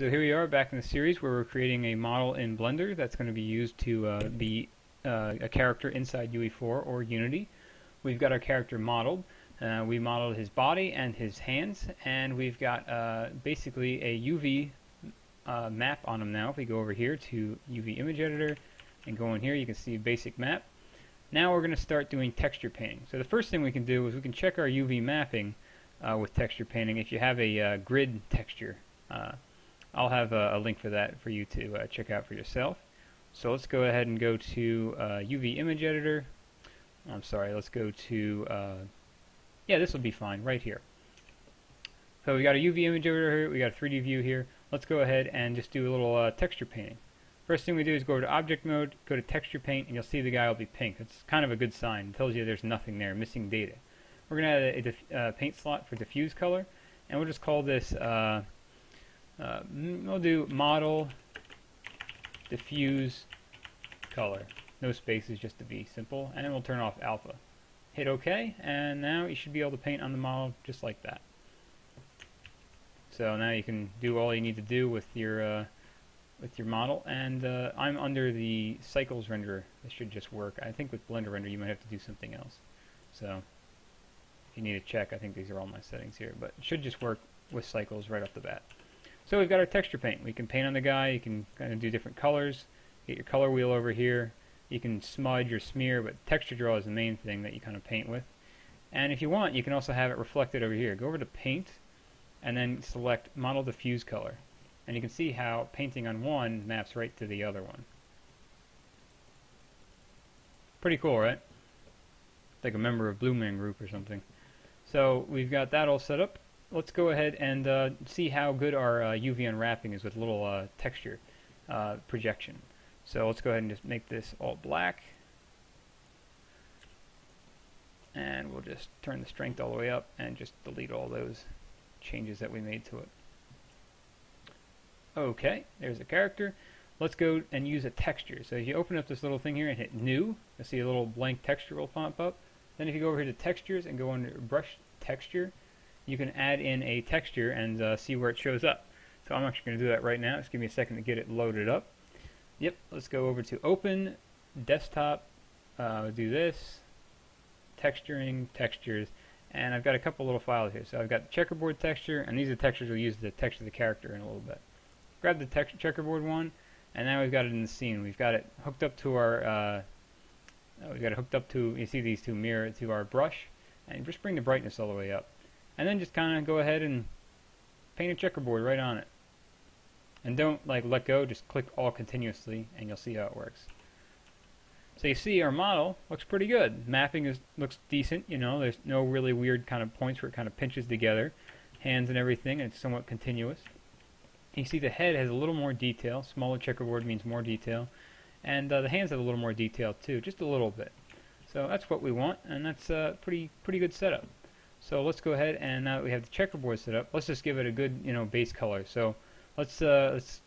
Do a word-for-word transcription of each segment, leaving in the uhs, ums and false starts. So here we are back in the series where we're creating a model in Blender that's going to be used to uh, be uh, a character inside U E four or Unity. We've got our character modeled. Uh, we modeled his body and his hands, and we've got uh, basically a U V uh, map on him now. If we go over here to U V Image Editor and go in here, you can see basic map. Now we're going to start doing texture painting. So the first thing we can do is we can check our U V mapping uh, with texture painting if you have a uh, grid texture. Uh, I'll have a, a link for that for you to uh, check out for yourself. So let's go ahead and go to uh, U V Image Editor. I'm sorry, let's go to... Uh, yeah, this will be fine right here. So we got a U V Image Editor here, we got a three D view here. Let's go ahead and just do a little uh, texture painting. First thing we do is go over to Object Mode, go to Texture Paint, and you'll see the guy will be pink. It's kind of a good sign. It tells you there's nothing there, missing data. We're going to add a, diff uh, paint slot for diffuse color, and we'll just call this... Uh, Uh, we'll do model diffuse color, no spaces just to be simple, and then we'll turn off alpha. Hit OK, and now you should be able to paint on the model just like that. So now you can do all you need to do with your uh, with your model, and uh, I'm under the Cycles renderer. This should just work. I think with Blender render you might have to do something else. So if you need to check, I think these are all my settings here, but it should just work with Cycles right off the bat. So we've got our texture paint. We can paint on the guy, you can kind of do different colors, get your color wheel over here, you can smudge or smear, but texture draw is the main thing that you kind of paint with. And if you want, you can also have it reflected over here. Go over to paint, and then select model diffuse color. And you can see how painting on one maps right to the other one. Pretty cool, right? It's like a member of Blue Man Group or something. So we've got that all set up. Let's go ahead and uh, see how good our uh, U V unwrapping is with little uh, texture uh, projection. So let's go ahead and just make this all black. And we'll just turn the strength all the way up and just delete all those changes that we made to it. Okay, there's the character. Let's go and use a texture. So if you open up this little thing here and hit New, you'll see a little blank texture will pop up. Then if you go over here to Textures and go under Brush Texture, you can add in a texture and uh, see where it shows up. So I'm actually going to do that right now. Just give me a second to get it loaded up. Yep, let's go over to Open, Desktop, uh, do this, Texturing, Textures, and I've got a couple little files here. So I've got the checkerboard texture, and these are textures we'll use to texture the character in a little bit. Grab the texture checkerboard one, and now we've got it in the scene. We've got it hooked up to our, uh, we've got it hooked up to, you see these two mirror to our brush, and just bring the brightness all the way up. And then just kind of go ahead and paint a checkerboard right on it. And don't like let go, just click all continuously and you'll see how it works. So you see our model looks pretty good. Mapping is looks decent, you know, there's no really weird kind of points where it kind of pinches together. Hands and everything, and it's somewhat continuous. You see the head has a little more detail. Smaller checkerboard means more detail. And uh, the hands have a little more detail too, just a little bit. So that's what we want, and that's a pretty, pretty good setup. So let's go ahead, and now that we have the checkerboard set up, let's just give it a good, you know, base color. So let's, uh, let's,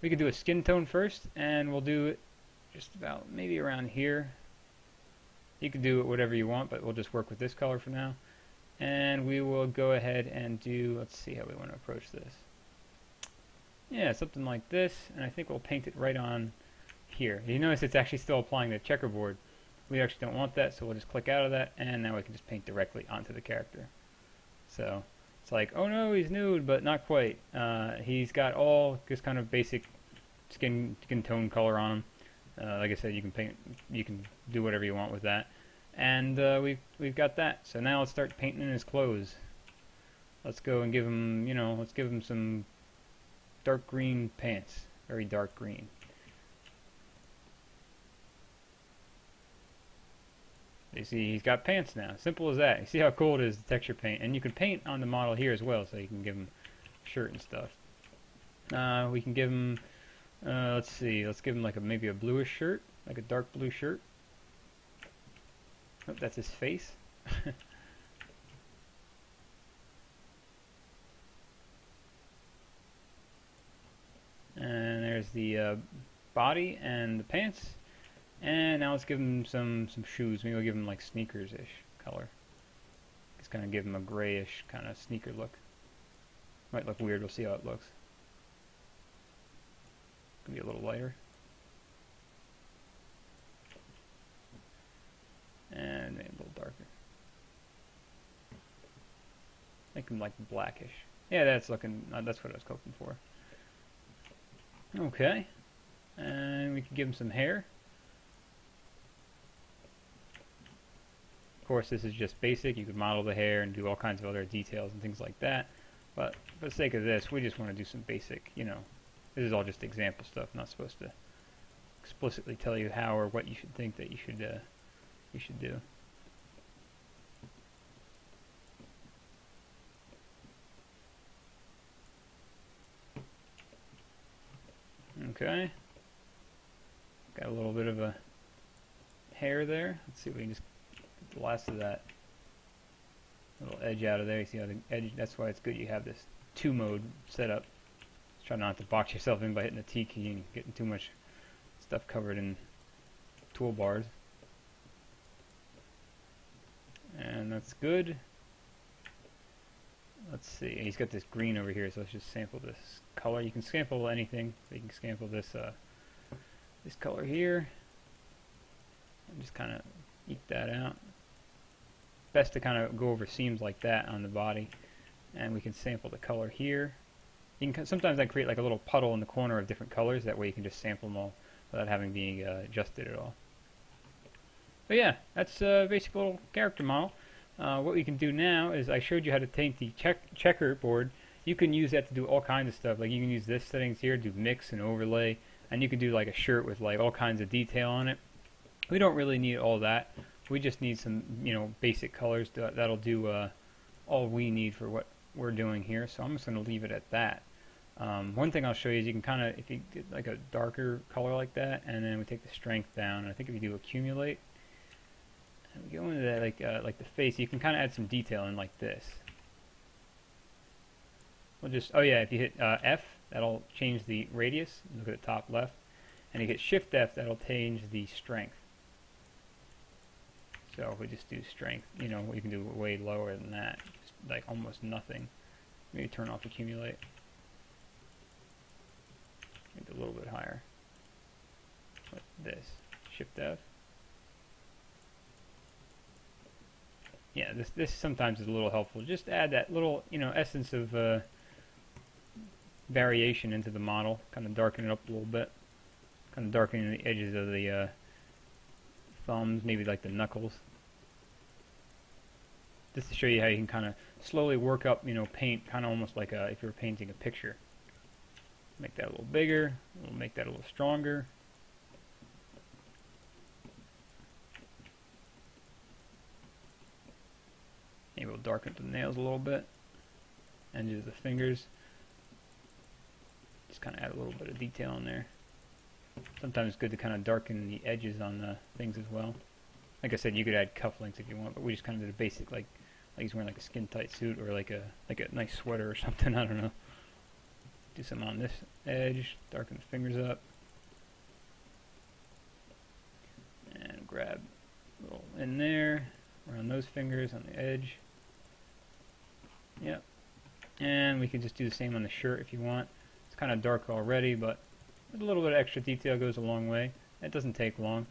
we can do a skin tone first, and we'll do it just about maybe around here. You can do it whatever you want, but we'll just work with this color for now. And we will go ahead and do, let's see how we want to approach this. Yeah, something like this, and I think we'll paint it right on here. You notice it's actually still applying the checkerboard. We actually don't want that, so we'll just click out of that, and now we can just paint directly onto the character. So it's like, oh no, he's nude, but not quite. Uh, he's got all this kind of basic skin, skin tone color on him. Uh, like I said, you can paint, you can do whatever you want with that, and uh, we've we've got that. So now let's start painting in his clothes. Let's go and give him, you know, let's give him some dark green pants, very dark green. You see he's got pants now. Simple as that. You see how cool it is, the texture paint. And you can paint on the model here as well, so you can give him a shirt and stuff. Uh, we can give him, uh, let's see, let's give him like a, maybe a bluish shirt, like a dark blue shirt. Oh, that's his face. And there's the uh, body and the pants. And now let's give him some, some shoes. Maybe we'll give him like sneakers-ish color. Just kind of give him a grayish kind of sneaker look. Might look weird. We'll see how it looks. be a little lighter. And maybe a little darker. Make them like blackish. Yeah, that's looking, uh, that's what I was hoping for. Okay. And we can give them some hair. Of course, this is just basic. You could model the hair and do all kinds of other details and things like that. But for the sake of this, we just want to do some basic, you know, this is all just example stuff. I'm not supposed to explicitly tell you how or what you should think that you should, uh, you should do. Okay, got a little bit of a hair there. Let's see if we can just get the last of that little edge out of there. You see how the edge, that's why it's good you have this two mode set up. Just try not to box yourself in by hitting the T key and getting too much stuff covered in toolbars. And that's good. Let's see, he's got this green over here, so let's just sample this color. You can sample anything. You can sample this uh, this color here and just kind of eke that out. Best to kind of go over seams like that on the body, and we can sample the color here. You can sometimes I create like a little puddle in the corner of different colors. That way you can just sample them all without having to be uh, adjusted at all. But yeah, that's a basic little character model. Uh, what we can do now is I showed you how to paint the check checkerboard. You can use that to do all kinds of stuff. Like you can use this settings here, do mix and overlay, and you can do like a shirt with like all kinds of detail on it. We don't really need all that. We just need some, you know, basic colors to, that'll do uh, all we need for what we're doing here. So I'm just going to leave it at that. Um, one thing I'll show you is you can kind of, if you get like a darker color like that, and then we take the strength down. And I think if you do accumulate, and we go into that like uh, like the face, you can kind of add some detail in like this. We'll just, oh yeah, if you hit uh, F, that'll change the radius. Look at the top left, and if you hit Shift F, that'll change the strength. So if we just do strength, you know, we can do way lower than that, just like almost nothing. Maybe turn off accumulate. Maybe a little bit higher. Like this, Shift F. Yeah, this this sometimes is a little helpful. Just add that little, you know, essence of uh, variation into the model, kind of darken it up a little bit, kind of darkening the edges of the uh, thumbs, maybe like the knuckles. Just to show you how you can kind of slowly work up, you know, paint, kind of almost like a, if you were painting a picture. Make that a little bigger. We'll make that a little stronger. Maybe we'll darken up the nails a little bit, and just the fingers. Just kind of add a little bit of detail in there. Sometimes it's good to kind of darken the edges on the things as well. Like I said, you could add cufflinks if you want, but we just kind of did a basic, like, like he's wearing like a skin-tight suit or like a like a nice sweater or something. I don't know. Do some on this edge, darken the fingers up, and grab a little in there. Around those fingers on the edge. Yep. And we can just do the same on the shirt if you want. It's kind of dark already, but a little bit of extra detail goes a long way. It doesn't take long.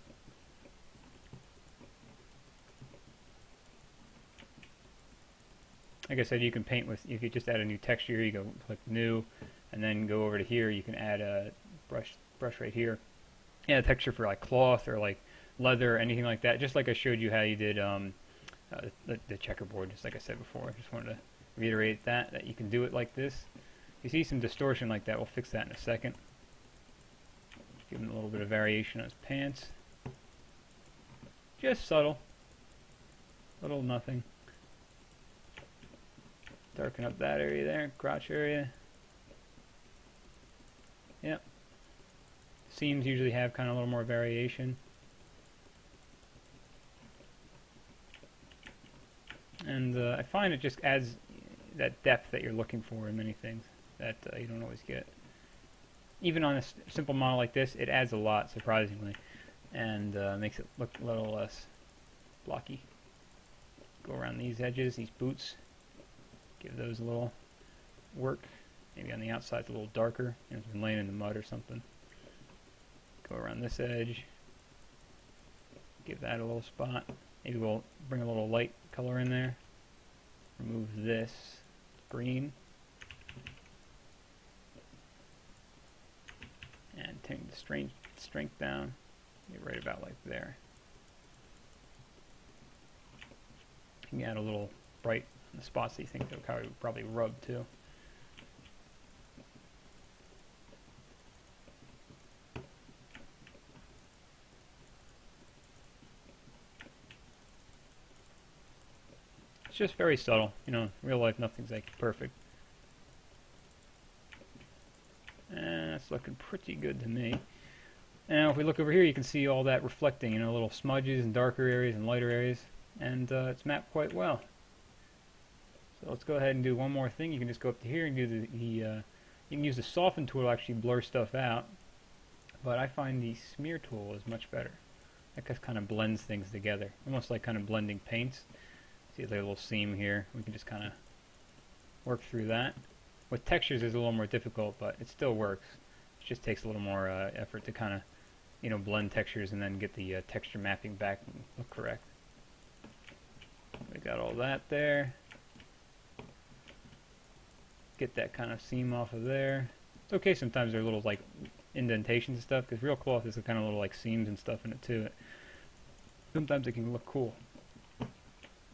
Like I said, you can paint with, if you just add a new texture, you go click new, and then go over to here, you can add a brush brush right here. Yeah, a texture for like cloth or like leather or anything like that, just like I showed you how you did um, Uh, the, the checkerboard, just like I said before. I just wanted to reiterate that, that you can do it like this. You see some distortion like that, we'll fix that in a second. Give him a little bit of variation on his pants. Just subtle. Little nothing. Darken up that area there, crotch area. Yep. Seams usually have kind of a little more variation. And uh, I find it just adds that depth that you're looking for in many things that uh, you don't always get. Even on a s simple model like this, it adds a lot, surprisingly, and uh, makes it look a little less blocky. Go around these edges, these boots, give those a little work. Maybe on the outside's a little darker, you know, it's been laying in the mud or something. Go around this edge, give that a little spot. Maybe we'll bring a little light color in there. Remove this green. And take the strength, strength down, get right about like there. You can add a little bright on the spots that you think they'll probably, probably rub too. It's just very subtle, you know, in real life nothing's like perfect. And it's looking pretty good to me. Now if we look over here you can see all that reflecting, you know, little smudges and darker areas and lighter areas, and uh, it's mapped quite well. So let's go ahead and do one more thing. You can just go up to here and do the, the uh, you can use the soften tool to actually blur stuff out, but I find the smear tool is much better. That just kind of blends things together, almost like kind of blending paints. See the little seam here, we can just kind of work through that. With textures is a little more difficult, but it still works. It just takes a little more uh, effort to kind of, you know, blend textures and then get the uh, texture mapping back and look correct. We got all that there. Get that kind of seam off of there. It's okay sometimes there are little like indentations and stuff, because real cloth is kind of little like seams and stuff in it too. Sometimes it can look cool.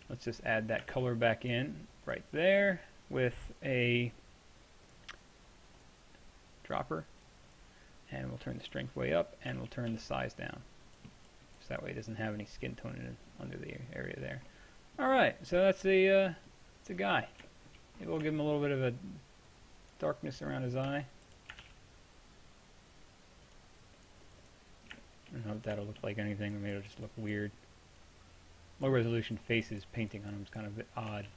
Let's just add that color back in right there with a dropper, and we'll turn the strength way up and we'll turn the size down so that way it doesn't have any skin tone in under the area there. Alright, so that's the, uh, that's the guy. Maybe we'll give him a little bit of a darkness around his eye. I don't know if that'll look like anything, or maybe it'll just look weird. Low resolution faces painting on them is kind of a bit odd.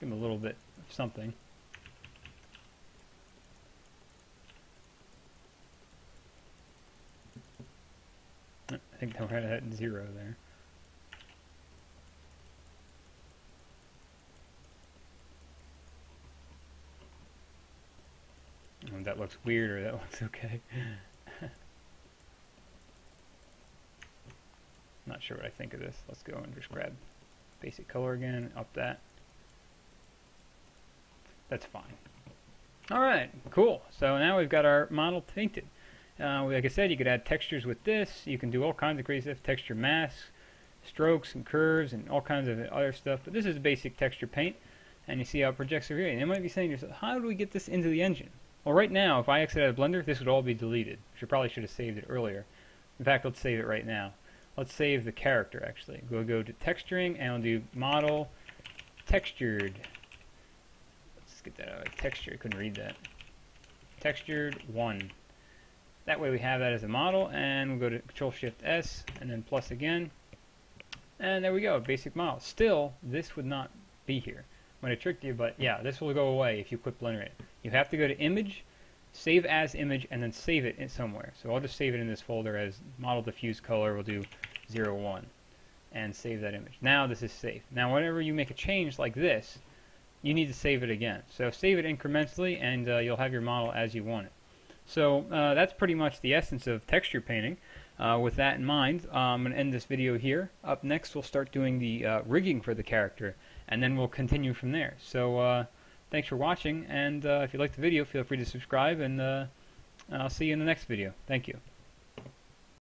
Give them a little bit of something. I think that we're at zero there. I don't know if that looks weird or that looks okay. Not sure what I think of this. Let's go and just grab basic color again, up that. That's fine. Alright, cool. So now we've got our model painted. Uh, like I said, you could add textures with this. You can do all kinds of crazy stuff, texture masks, strokes and curves and all kinds of other stuff. But this is basic texture paint, and you see how it projects over here. And you might be saying to yourself, how do we get this into the engine? Well, right now, if I exited out of Blender, this would all be deleted. I probably should have saved it earlier. In fact, let's save it right now. Let's save the character, actually. We'll go to texturing, and I'll do model textured. Let's get that out of texture. I couldn't read that. Textured one. That way we have that as a model, and we'll go to Control Shift S, and then plus again. And there we go, basic model. Still, this would not be here. I might have tricked you, but yeah, this will go away if you quit Blender it. You have to go to Image, Save As Image, and then save it in somewhere. So I'll just save it in this folder as Model Diffuse Color. We'll do zero one and save that image. Now this is safe. Now whenever you make a change like this, you need to save it again. So save it incrementally, and uh, you'll have your model as you want it. So uh, that's pretty much the essence of texture painting. Uh, with that in mind, uh, I'm going to end this video here. Up next, we'll start doing the uh, rigging for the character, and then we'll continue from there. So. Uh, Thanks for watching, and uh, if you liked the video, feel free to subscribe, and, uh, and I'll see you in the next video. Thank you.